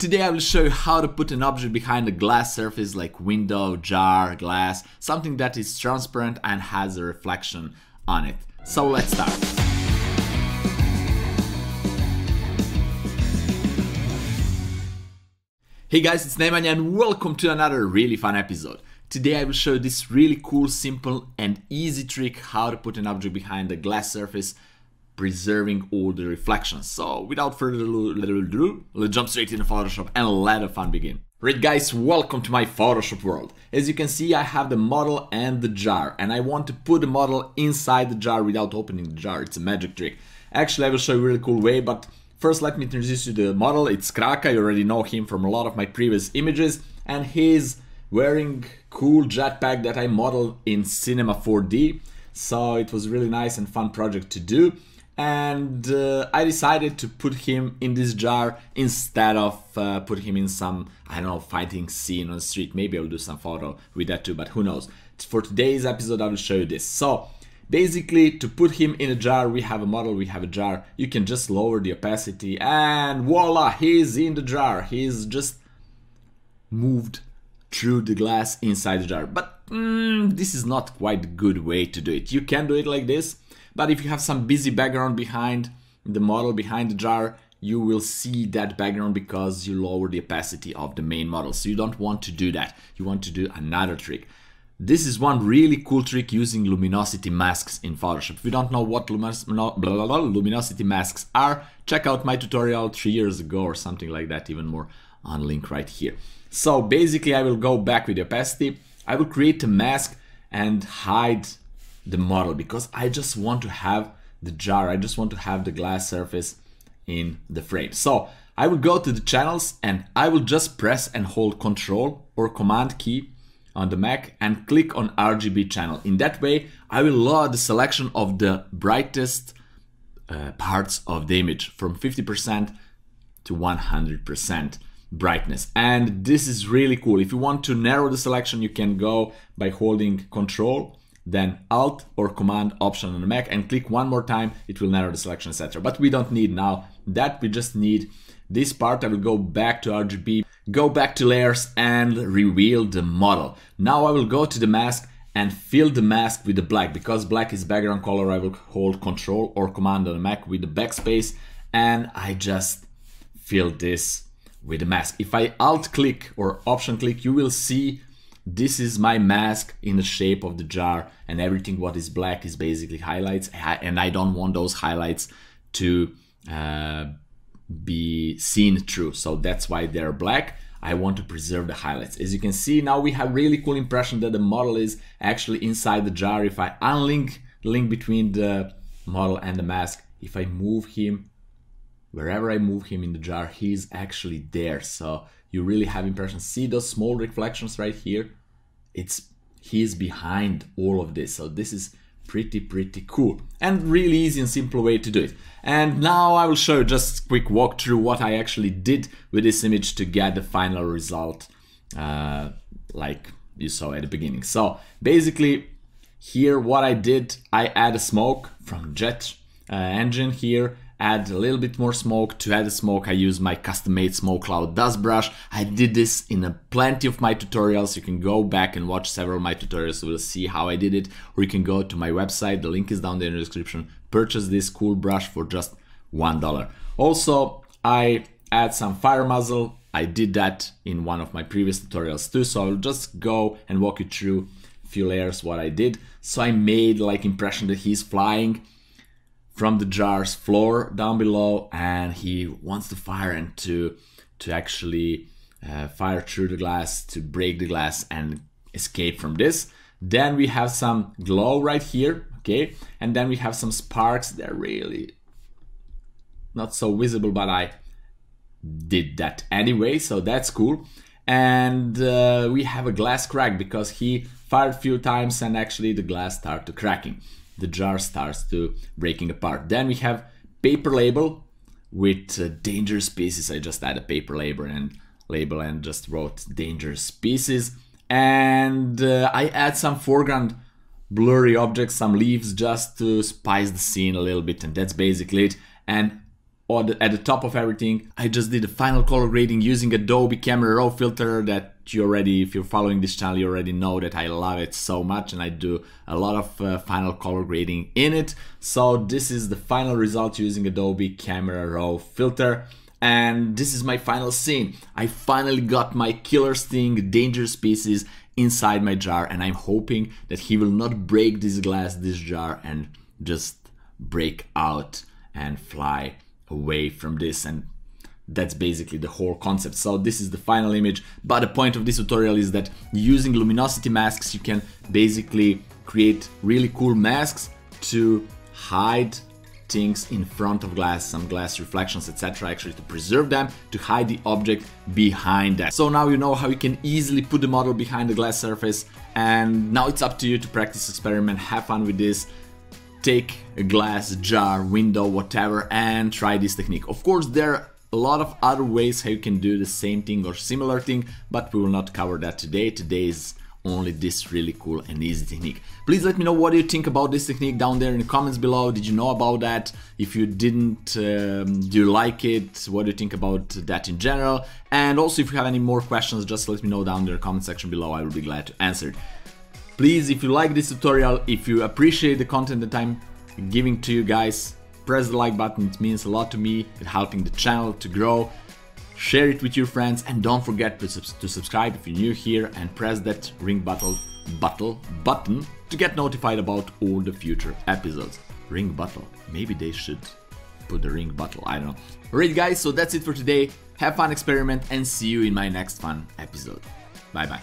Today I will show you how to put an object behind a glass surface like window, jar, glass, something that is transparent and has a reflection on it. So let's start. Hey guys, it's Nemanja and welcome to another really fun episode. Today I will show you this really cool, simple and easy trick how to put an object behind a glass surface, preserving all the reflections. So without further ado, let's jump straight into Photoshop and let the fun begin. Right guys, welcome to my Photoshop world. As you can see, I have the model and the jar, and I want to put the model inside the jar without opening the jar. It's a magic trick. Actually, I will show you a really cool way, but first let me introduce you to the model. It's Kraka, you already know him from a lot of my previous images, and he's wearing cool jetpack that I modeled in cinema 4D. So it was really nice and fun project to do. And I decided to put him in this jar instead of put him in some, I don't know, fighting scene on the street. Maybe I'll do some photo with that too, but who knows. For today's episode, I will show you this. So basically, to put him in a jar, we have a model, we have a jar. You can just lower the opacity and voila, he's in the jar. He's just moved through the glass inside the jar. But this is not quite a good way to do it. You can do it like this. But if you have some busy background behind the model, behind the jar, you will see that background because you lower the opacity of the main model. So you don't want to do that. You want to do another trick. This is one really cool trick using luminosity masks in Photoshop. If you don't know what luminosity masks are, check out my tutorial 3 years ago or something like that, even more, on link right here. So basically I will go back with the opacity. I will create a mask and hide the model because I just want to have the jar, I just want to have the glass surface in the frame. So I will go to the channels and I will just press and hold Control or Command key on the Mac and click on RGB channel. In that way I will lower the selection of the brightest parts of the image from 50% to 100% brightness, and this is really cool. If you want to narrow the selection, you can go by holding Control, then Alt or Command Option on the Mac and click one more time, it will narrow the selection, etc. But we don't need now that, we just need this part. I will go back to RGB, go back to layers and reveal the model. Now I will go to the mask and fill the mask with the black because black is background color. I will hold Control or Command on the Mac with the backspace and I just fill this with the mask. If I Alt click or Option click, you will see this is my mask in the shape of the jar and everything what is black is basically highlights, and I don't want those highlights to be seen through, so that's why they're black. I want to preserve the highlights. As you can see, now we have really cool impression that the model is actually inside the jar. If I unlink the link between the model and the mask, if I move him, wherever I move him in the jar, he's actually there. So you really have impression. See those small reflections right here? He's behind all of this. So this is pretty cool and really easy and simple way to do it. And now I will show you just a quick walkthrough what I actually did with this image to get the final result like you saw at the beginning. So basically here what I did, I add a smoke from jet engine here. Add a little bit more smoke. To add the smoke, I use my custom-made smoke cloud dust brush. I did this in a plenty of my tutorials. You can go back and watch several of my tutorials. We'll see how I did it. Or you can go to my website. The link is down there in the description. Purchase this cool brush for just $1. Also, I add some fire muzzle. I did that in one of my previous tutorials too. So I'll just go and walk you through a few layers what I did. So I made like impression that he's flying from the jar's floor down below and he wants to fire and to actually fire through the glass, to break the glass and escape from this. Then we have some glow right here, okay? And then we have some sparks. They're really not so visible, but I did that anyway, so that's cool. And we have a glass crack because he fired a few times and actually the glass started to cracking. The jar starts to breaking apart. Then we have paper label with dangerous pieces. I just added paper label and just wrote dangerous pieces. And I add some foreground blurry objects, some leaves just to spice the scene a little bit, and that's basically it. And or at the top of everything. I just did the final color grading using Adobe Camera Raw filter that you already, if you're following this channel, you already know that I love it so much, and I do a lot of final color grading in it. So this is the final result using Adobe Camera Raw filter. And this is my final scene. I finally got my killer sting, dangerous species, inside my jar, and I'm hoping that he will not break this glass, this jar, and just break out and fly away from this. And that's basically the whole concept. So this is the final image, but the point of this tutorial is that using luminosity masks you can basically create really cool masks to hide things in front of glass, some glass reflections, etc., actually to preserve them, to hide the object behind that. So now you know how you can easily put the model behind the glass surface, and now it's up to you to practice, experiment, have fun with this. Take a glass, jar, window, whatever, and try this technique. Of course, there are a lot of other ways how you can do the same thing or similar thing, but we will not cover that today. Today is only this really cool and easy technique. Please let me know what you think about this technique down there in the comments below. Did you know about that? If you didn't, do you like it? What do you think about that in general? And also, if you have any more questions, just let me know down there in the comment section below. I will be glad to answer it. Please, if you like this tutorial, if you appreciate the content that I'm giving to you guys, press the like button. It means a lot to me. It's helping the channel to grow. Share it with your friends, and don't forget to subscribe if you're new here, and press that ring button to get notified about all the future episodes. Ring button. Maybe they should put the ring button. I don't know. Alright guys, so that's it for today. Have fun, experiment, and see you in my next fun episode. Bye bye.